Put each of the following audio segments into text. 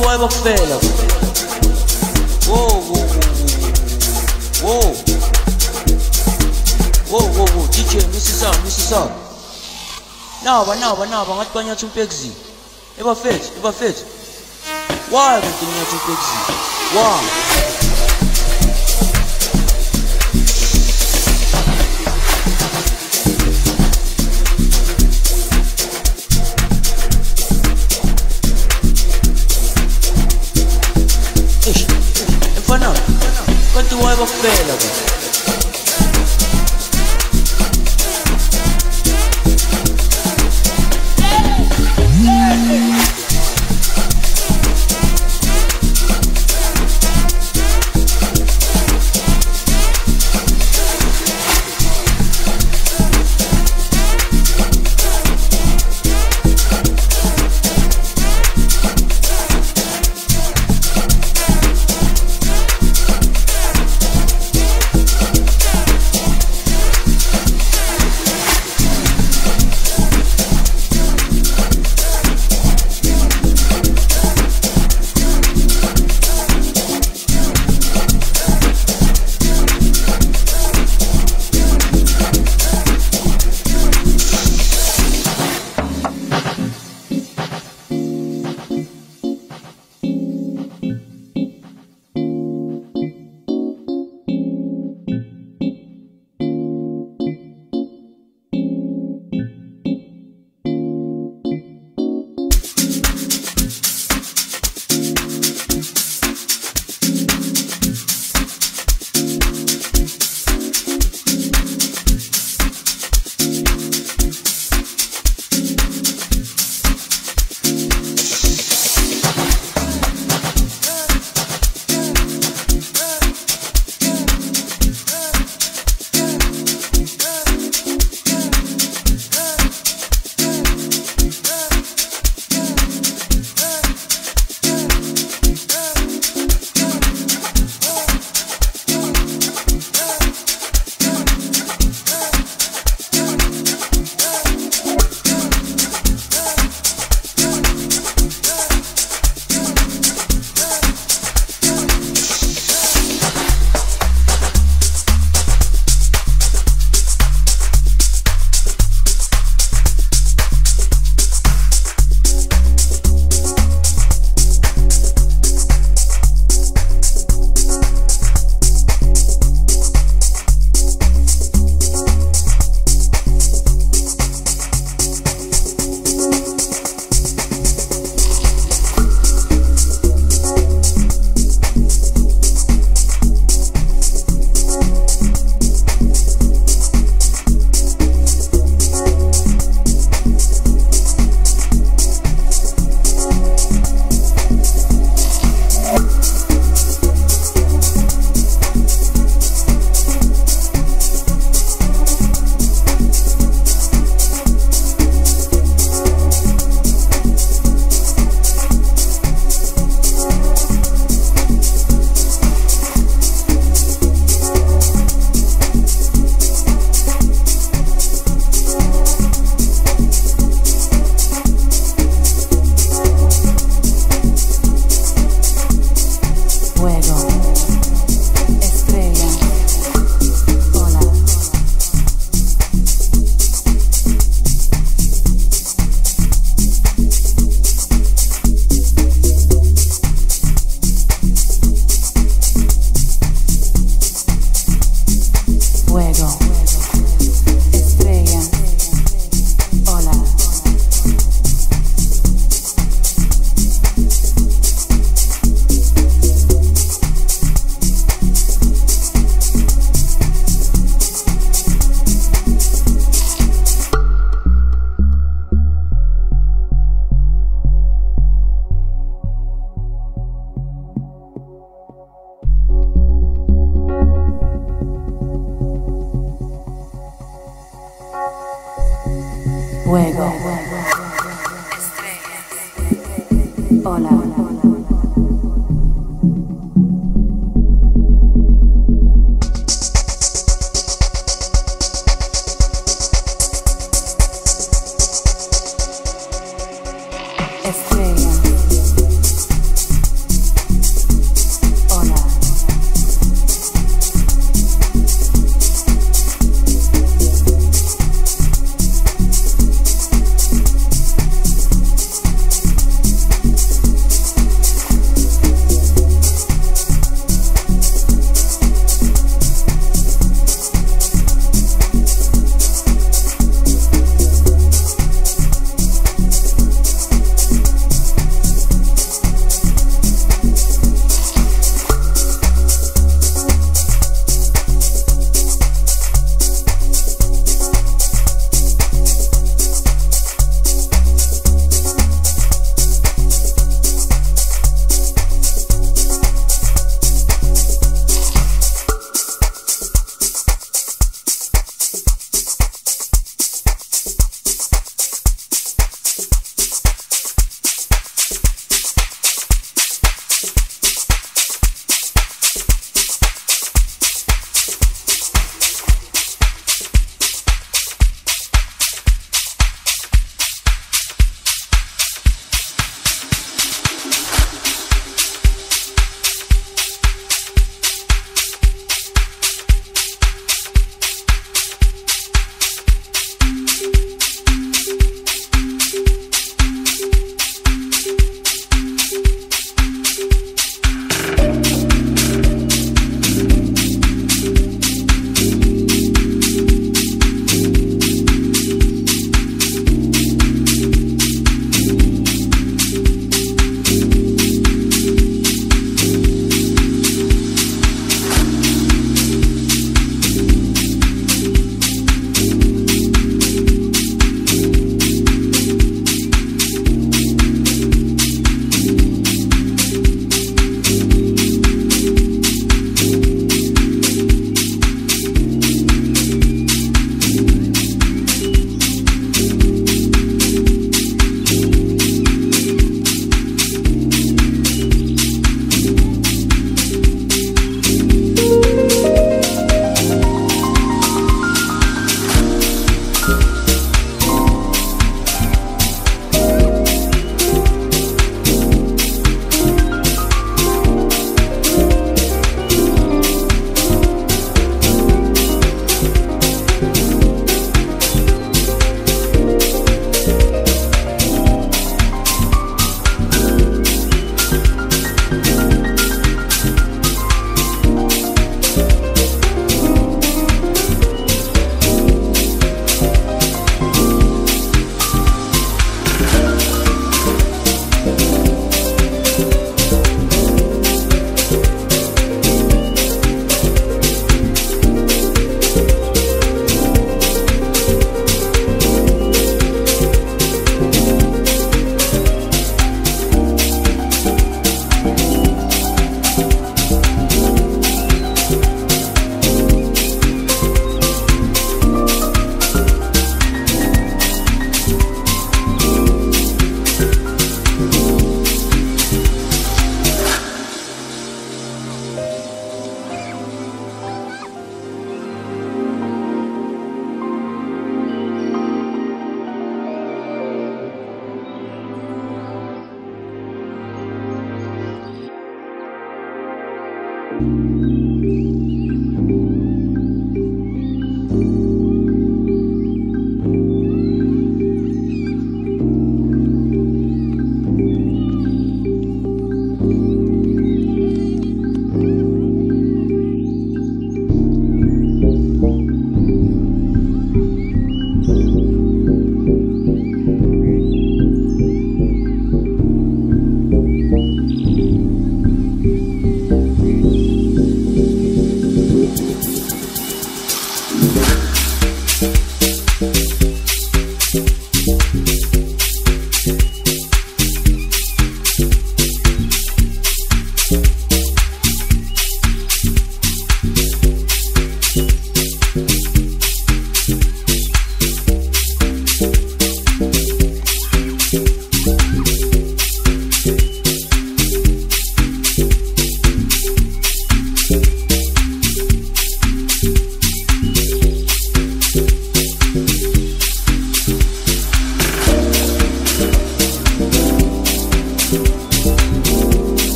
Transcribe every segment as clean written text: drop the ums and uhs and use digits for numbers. do I vou fail? Whoa, DJ, Mrs. Sam. Now, ngathi banyatha umpexi. Eba fetch. Why ngathi banyatha umpexi? Why? Do I ever fail of it? Estrella.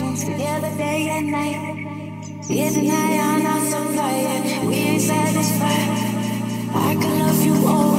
emotions together day and night. Years and I are not so tired. We ain't satisfied. I can love you all.